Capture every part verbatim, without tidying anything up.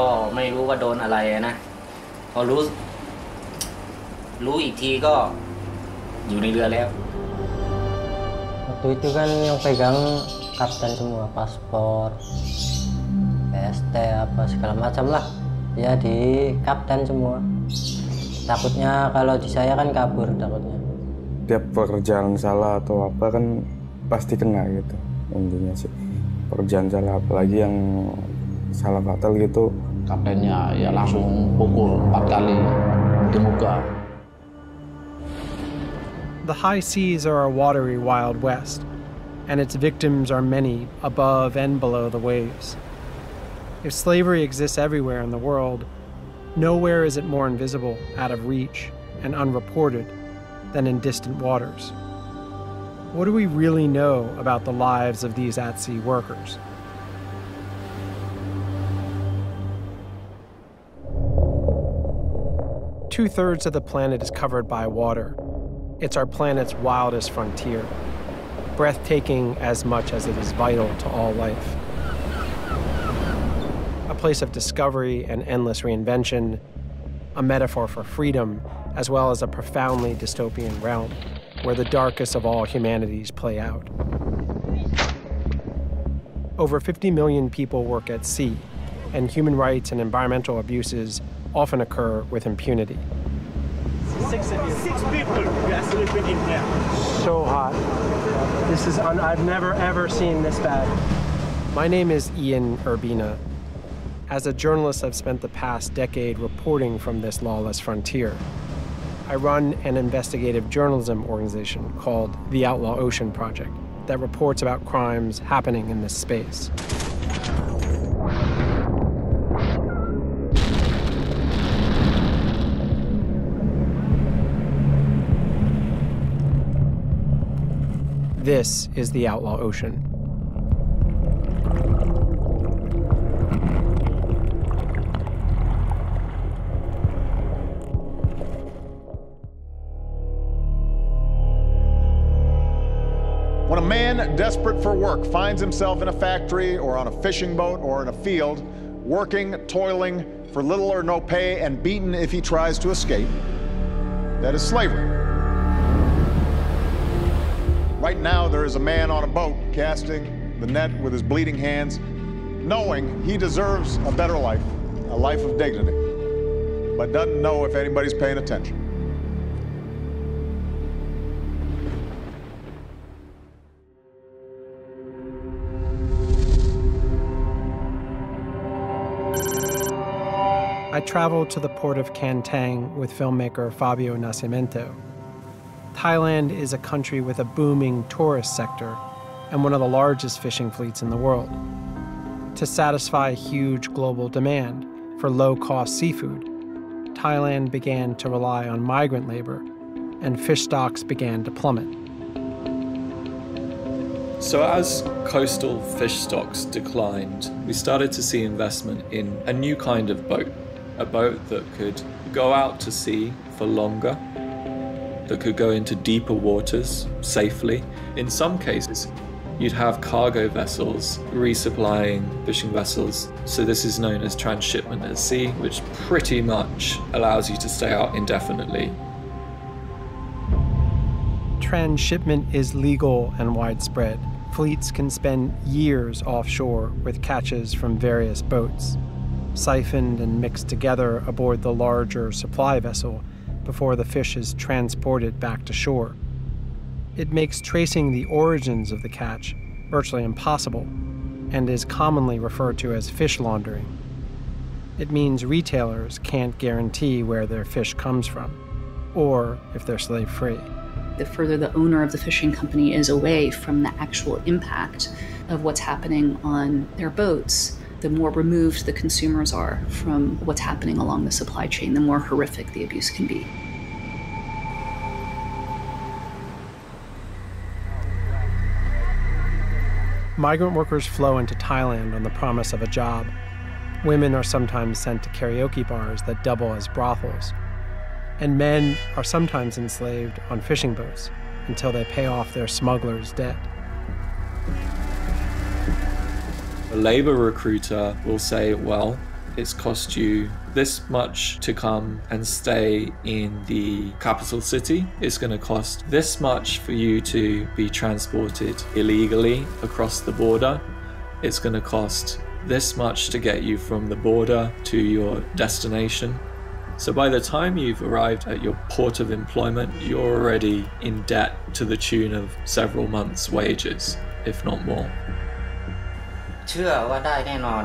ก็ไม่รู้ว่าโดนอะไรนะพอรู้รู้อีกทีก็อยู่ในเรือแล้ว waktu itu kan yang pegang kapten semua paspor, P S T apa segala macam lah, ya di kapten semua. Takutnya kalau di saya kan kabur takutnya. Tiap pekerjaan salah atau apa kan pasti kena gitu intinya sih. Pekerjaan salah apalagi yang salah fatal gitu. Kaptennya ya langsung pukul empat kali di muka. The high seas are a watery Wild West, and its victims are many above and below the waves. If slavery exists everywhere in the world, nowhere is it more invisible, out of reach, and unreported than in distant waters. What do we really know about the lives of these at-sea workers? Two-thirds of the planet is covered by water. It's our planet's wildest frontier, breathtaking as much as it is vital to all life. A place of discovery and endless reinvention, a metaphor for freedom, as well as a profoundly dystopian realm where the darkest of all humanities play out. Over fifty million people work at sea, and human rights and environmental abuses often occur with impunity. Six of you. Six people we are sleeping in here. So hot. This is, un I've never ever seen this bad. My name is Ian Urbina. As a journalist, I've spent the past decade reporting from this lawless frontier. I run an investigative journalism organization called The Outlaw Ocean Project that reports about crimes happening in this space. This is the Outlaw Ocean. When a man desperate for work finds himself in a factory or on a fishing boat or in a field, working, toiling for little or no pay and beaten if he tries to escape, that is slavery. Right now, there is a man on a boat casting the net with his bleeding hands, knowing he deserves a better life, a life of dignity, but doesn't know if anybody's paying attention. I traveled to the port of Kantang with filmmaker Fabio Nascimento. Thailand is a country with a booming tourist sector and one of the largest fishing fleets in the world. To satisfy huge global demand for low-cost seafood, Thailand began to rely on migrant labor, and fish stocks began to plummet. So as coastal fish stocks declined, we started to see investment in a new kind of boat, a boat that could go out to sea for longer, that could go into deeper waters safely. In some cases, you'd have cargo vessels resupplying fishing vessels. So this is known as transshipment at sea, which pretty much allows you to stay out indefinitely. Transshipment is legal and widespread. Fleets can spend years offshore with catches from various boats, siphoned and mixed together aboard the larger supply vessel, before the fish is transported back to shore. It makes tracing the origins of the catch virtually impossible and is commonly referred to as fish laundering. It means retailers can't guarantee where their fish comes from or if they're slave-free. The further the owner of the fishing company is away from the actual impact of what's happening on their boats, the more removed the consumers are from what's happening along the supply chain, the more horrific the abuse can be. Migrant workers flow into Thailand on the promise of a job. Women are sometimes sent to karaoke bars that double as brothels. And men are sometimes enslaved on fishing boats until they pay off their smugglers' debt. A labor recruiter will say, well, it's cost you this much to come and stay in the capital city. It's going to cost this much for you to be transported illegally across the border. It's going to cost this much to get you from the border to your destination. So by the time you've arrived at your port of employment, you're already in debt to the tune of several months' wages, if not more. เชื่อว่าได้แน่นอน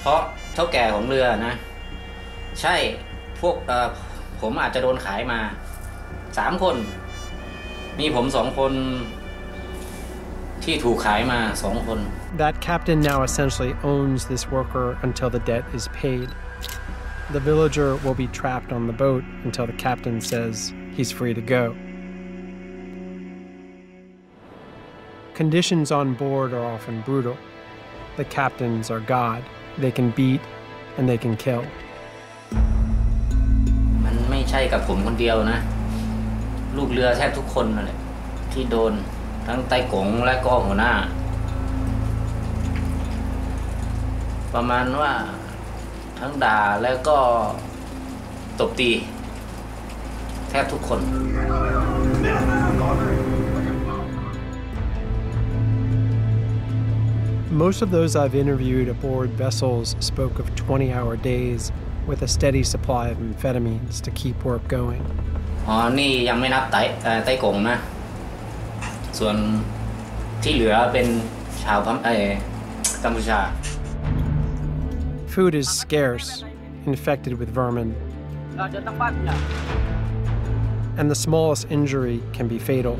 เพราะเท่าแก่ของเรือนะใช่พวกผมอาจจะโดนขายมาสามคนมีผมสองคนที่ถูกขายมาสองคน That captain now essentially owns this worker until the debt is paid. The villager will be trapped on the boat until the captain says he's free to go. Conditions on board are often brutal. The captains are God. They can beat and they can kill. มันไม่ใช่กับผมคนเดียวนะลูกเรือแทบทุกคนนั่นแหละที่โดนทั้งไต้กงและก็หัวหน้าประมาณว่าทั้งด่าแล้วก็ตบตีแทบทุกคน Most of those I've interviewed aboard vessels spoke of twenty-hour days with a steady supply of amphetamines to keep work going. อ๋อนี่ยังไม่นับไต้ไต้กงนะส่วนที่เหลือเป็นชาวพม่ากัมพูชา Food is scarce, infected with vermin, and the smallest injury can be fatal.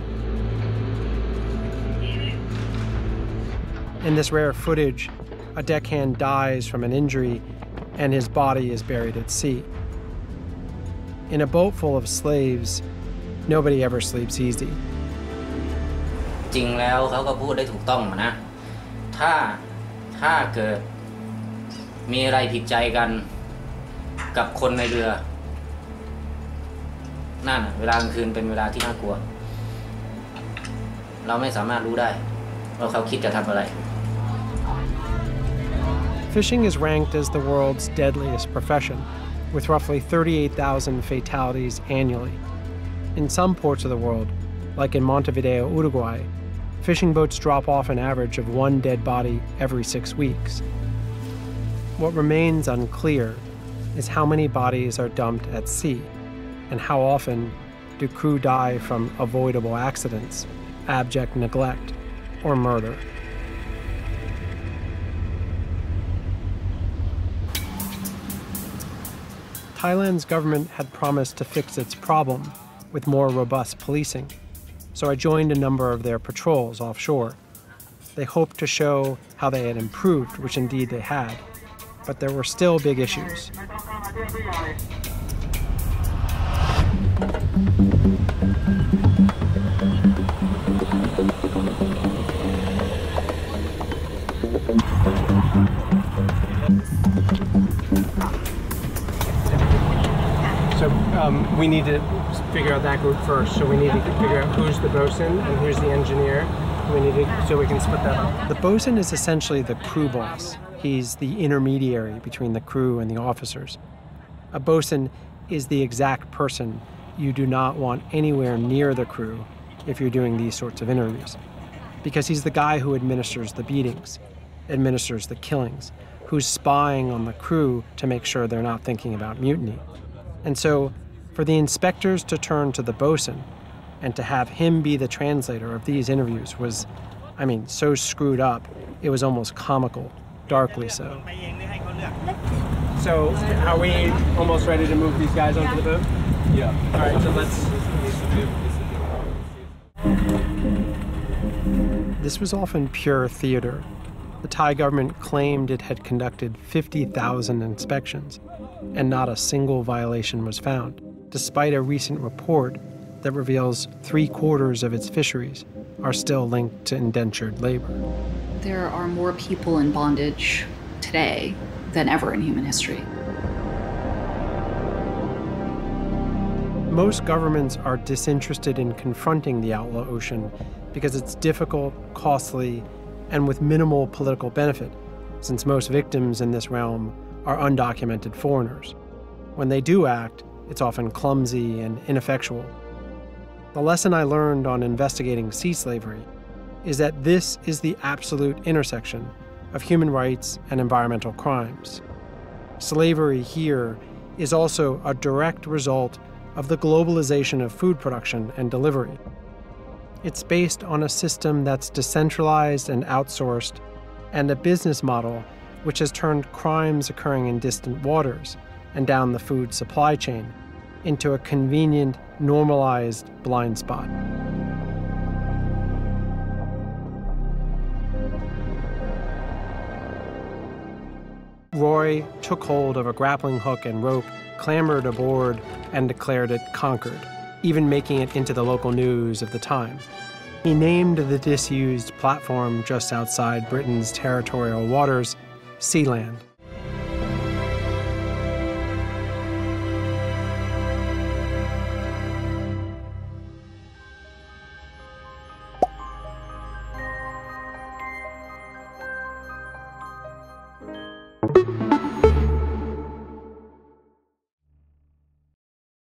In this rare footage, a deckhand dies from an injury and his body is buried at sea. In a boat full of slaves, nobody ever sleeps easy. จริงแล้วเขาก็พูดได้ถูกต้องนะถ้าถ้าเกิดมีอะไรผิดใจกันกับคนในเรือนั่นเวลากลางคืนเป็นเวลาที่น่ากลัวเราไม่สามารถรู้ได้ว่าเขาคิดจะทำอะไร Fishing is ranked as the world's deadliest profession, with roughly thirty-eight thousand fatalities annually. In some ports of the world, like in Montevideo, Uruguay, fishing boats drop off an average of one dead body every six weeks. What remains unclear is how many bodies are dumped at sea, and how often do crew die from avoidable accidents, abject neglect, or murder. Thailand's government had promised to fix its problem with more robust policing, so I joined a number of their patrols offshore. They hoped to show how they had improved, which indeed they had, but there were still big issues. Um, we need to figure out that group first. So we need to figure out who's the bosun and who's the engineer. We need to, so we can split that up. The bosun is essentially the crew boss. He's the intermediary between the crew and the officers. A bosun is the exact person you do not want anywhere near the crew if you're doing these sorts of interviews, because he's the guy who administers the beatings, administers the killings, who's spying on the crew to make sure they're not thinking about mutiny. And so, for the inspectors to turn to the bosun and to have him be the translator of these interviews was, I mean, so screwed up, it was almost comical, darkly so. So, are we almost ready to move these guys onto the boat? Yeah. All right, so let's... This was often pure theater. The Thai government claimed it had conducted fifty thousand inspections, and not a single violation was found, despite a recent report that reveals three-quarters of its fisheries are still linked to indentured labor. There are more people in bondage today than ever in human history. Most governments are disinterested in confronting the outlaw ocean because it's difficult, costly, and with minimal political benefit, since most victims in this realm are undocumented foreigners. When they do act, it's often clumsy and ineffectual. The lesson I learned on investigating sea slavery is that this is the absolute intersection of human rights and environmental crimes. Slavery here is also a direct result of the globalization of food production and delivery. It's based on a system that's decentralized and outsourced, and a business model which has turned crimes occurring in distant waters and down the food supply chain into a convenient, normalized blind spot. Roy took hold of a grappling hook and rope, clambered aboard, and declared it conquered, even making it into the local news of the time. He named the disused platform just outside Britain's territorial waters Sealand.